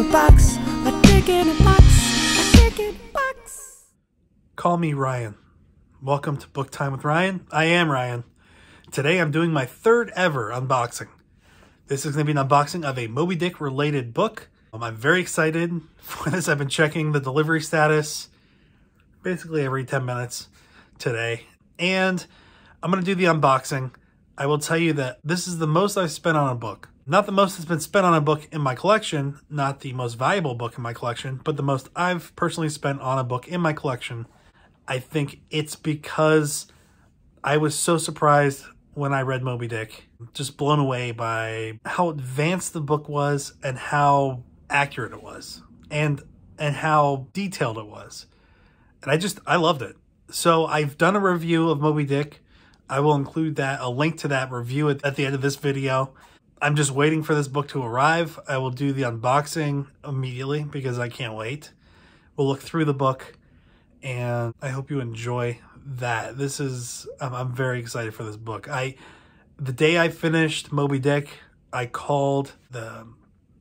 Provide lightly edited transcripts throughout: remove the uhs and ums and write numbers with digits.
a box, a dick in a box, a dick in a box. Call me Ryan. Welcome to Book Time with Ryan. I am Ryan. Today I'm doing my third ever unboxing. This is going to be an unboxing of a Moby Dick related book. I'm very excited for this. I've been checking the delivery status basically every 10 minutes today. And I'm going to do the unboxing. I will tell you that this is the most I've spent on a book. Not the most that's been spent on a book in my collection, not the most valuable book in my collection, but the most I've personally spent on a book in my collection. I think it's because I was so surprised when I read Moby Dick, just blown away by how advanced the book was and how accurate it was and how detailed it was. And I loved it. So I've done a review of Moby Dick. I will include that, a link to that review at the end of this video. I'm just waiting for this book to arrive. I will do the unboxing immediately because I can't wait. We'll look through the book and I hope you enjoy that. This is, I'm very excited for this book. The day I finished Moby Dick, I called the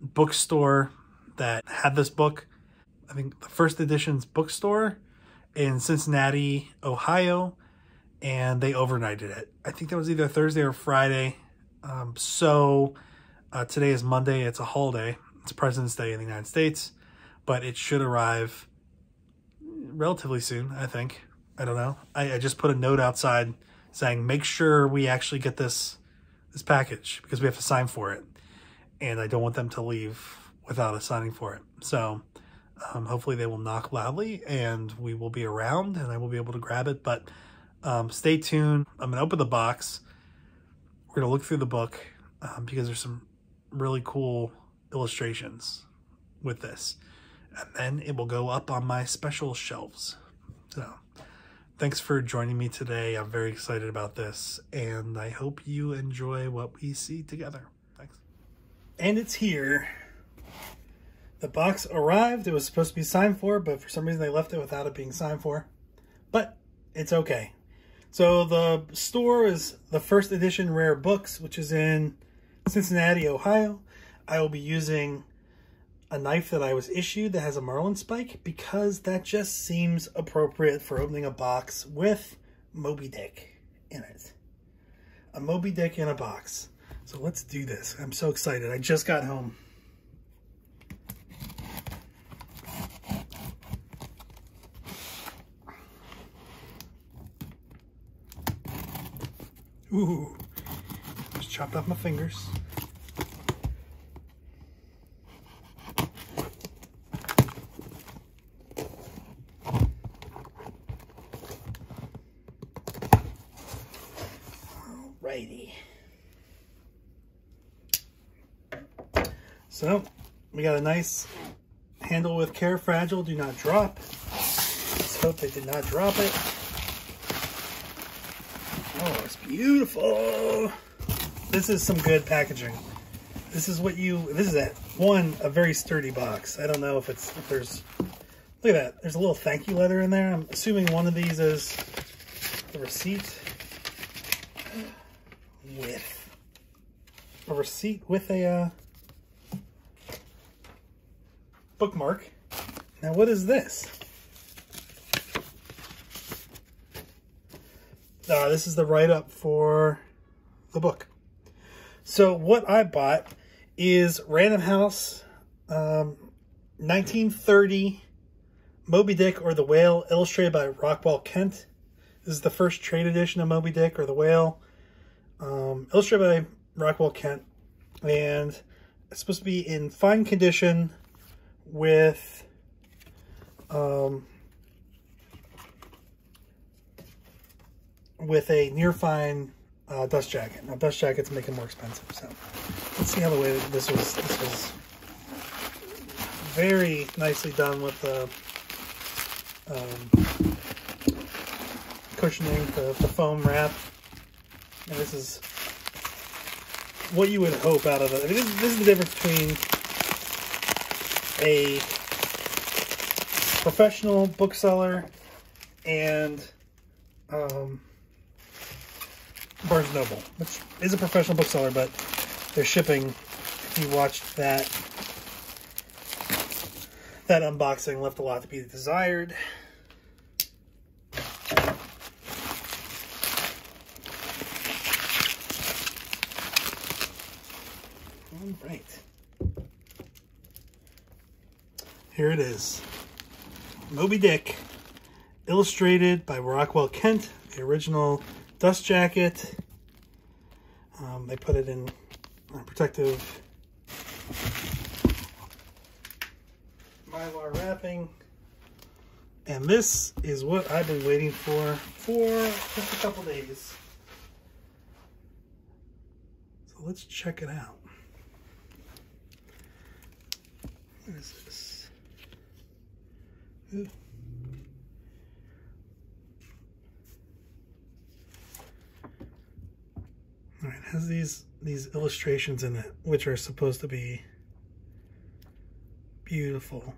bookstore that had this book. I think the First Edition's bookstore in Cincinnati, Ohio, and they overnighted it. I think that was either Thursday or Friday. So today is Monday. It's a holiday. It's President's Day in the United States, but it should arrive relatively soon, I think. I don't know. I just put a note outside saying, make sure we actually get this package because we have to sign for it. And I don't want them to leave without us signing for it. So hopefully they will knock loudly and we will be around and I will be able to grab it. But stay tuned. I'm going to open the box. We're going to look through the book because there's some really cool illustrations with this. And then it will go up on my special shelves. So thanks for joining me today. I'm very excited about this and I hope you enjoy what we see together. Thanks. And it's here. The box arrived. It was supposed to be signed for, but for some reason they left it without it being signed for. But it's okay. So the store is the First Edition Rare Books, which is in Cincinnati, Ohio. I will be using a knife that I was issued that has a Marlin spike because that just seems appropriate for opening a box with Moby Dick in it. A Moby Dick in a box. So let's do this. I'm so excited. I just got home. Ooh, just chopped off my fingers. Alrighty. So, we got a nice handle with care, fragile, do not drop. Let's hope they did not drop it. Oh, it's beautiful. This is some good packaging. This is a very sturdy box. I don't know if there's, look at that. There's a little thank you letter in there. I'm assuming one of these is the receipt with a bookmark. Now, what is this? This is the write-up for the book. So what I bought is Random House 1930 Moby Dick or the Whale, illustrated by Rockwell Kent. This is the first trade edition of Moby Dick or the Whale, illustrated by Rockwell Kent. And it's supposed to be in fine condition with... with a near fine dust jacket. Now dust jackets make them more expensive. So let's see how the way that this was very nicely done with the cushioning, the foam wrap. And this is what you would hope out of it. I mean, this is the difference between a professional bookseller and Barnes Noble, which is a professional bookseller, but their shipping, if you watched that That unboxing left a lot to be desired. All right. Here it is. Moby Dick, illustrated by Rockwell Kent, the original dust jacket. They put it in protective Mylar wrapping, and this is what I've been waiting for just a couple days. So let's check it out. What is this? Ooh. All right, it has these illustrations in it, which are supposed to be beautiful.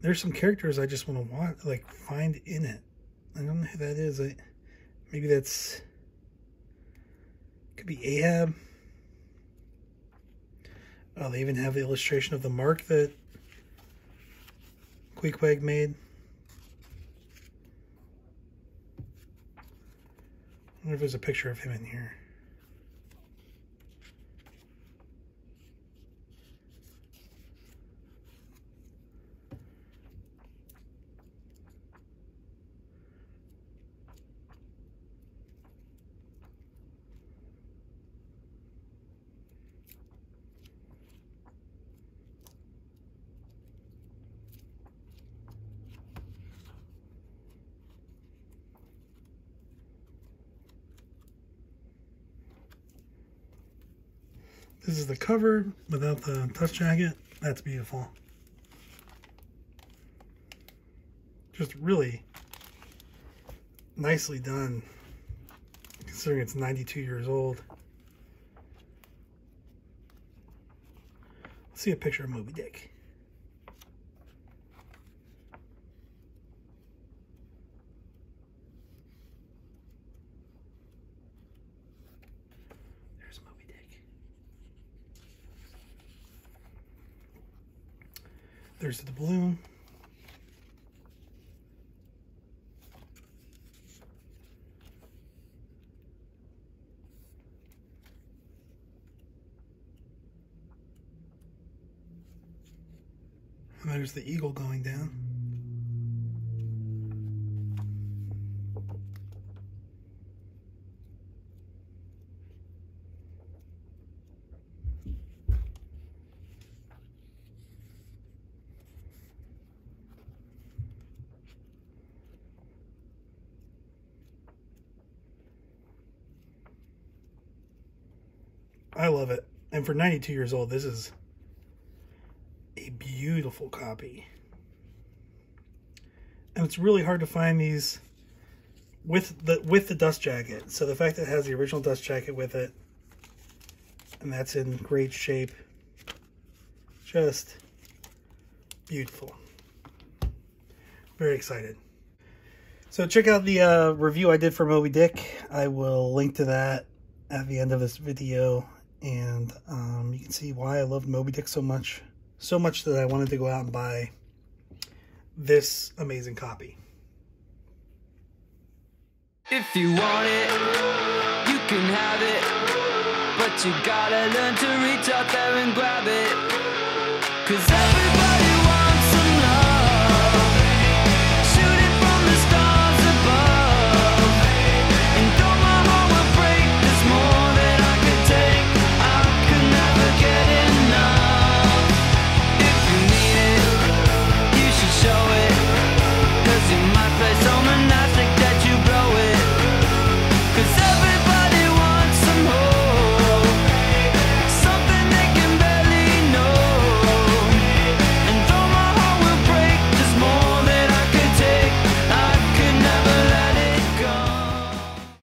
There's some characters I just want to watch, like find in it. I don't know who that is. Maybe that's, could be Ahab. Oh, they even have the illustration of the mark that Queequeg made. I wonder if there's a picture of him in here. This is the cover without the dust jacket. That's beautiful. Just really nicely done, considering it's 92 years old. Let's see a picture of Moby Dick. There's the balloon. And there's the eagle going down. I love it. And for 92 years old, this is a beautiful copy. And it's really hard to find these with the dust jacket. So the fact that it has the original dust jacket with it, and that's in great shape, just beautiful. Very excited. So check out the review I did for Moby Dick. I will link to that at the end of this video. And you can see why I loved Moby Dick so much. So much that I wanted to go out and buy this amazing copy. If you want it, you can have it. But you gotta learn to reach out there and grab it. 'Cause